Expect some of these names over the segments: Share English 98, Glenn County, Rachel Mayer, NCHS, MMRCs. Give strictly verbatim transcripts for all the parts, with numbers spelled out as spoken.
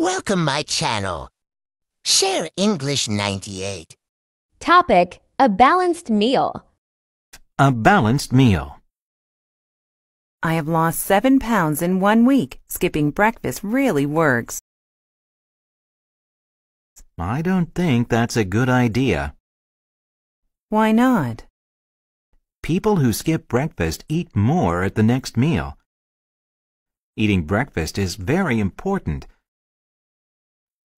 Welcome my channel, Share English ninety-eight. Topic, a balanced meal. A balanced meal. I have lost seven pounds in one week. Skipping breakfast really works. I don't think that's a good idea. Why not? People who skip breakfast eat more at the next meal. Eating breakfast is very important.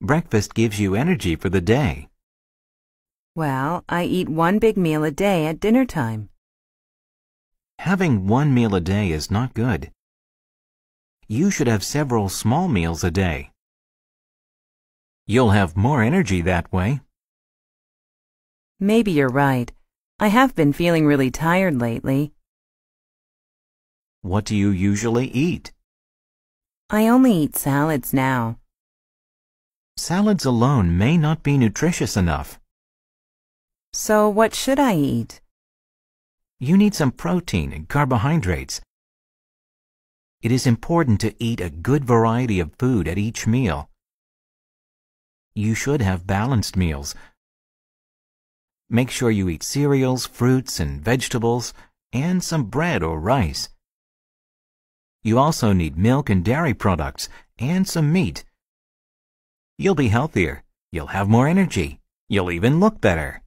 Breakfast gives you energy for the day. Well, I eat one big meal a day at dinner time. Having one meal a day is not good. You should have several small meals a day. You'll have more energy that way. Maybe you're right. I have been feeling really tired lately. What do you usually eat? I only eat salads now. Salads alone may not be nutritious enough. So what should I eat? You need some protein and carbohydrates. It is important to eat a good variety of food at each meal. You should have balanced meals. Make sure you eat cereals, fruits, and vegetables, and some bread or rice. You also need milk and dairy products, and some meat. You'll be healthier. You'll have more energy. You'll even look better.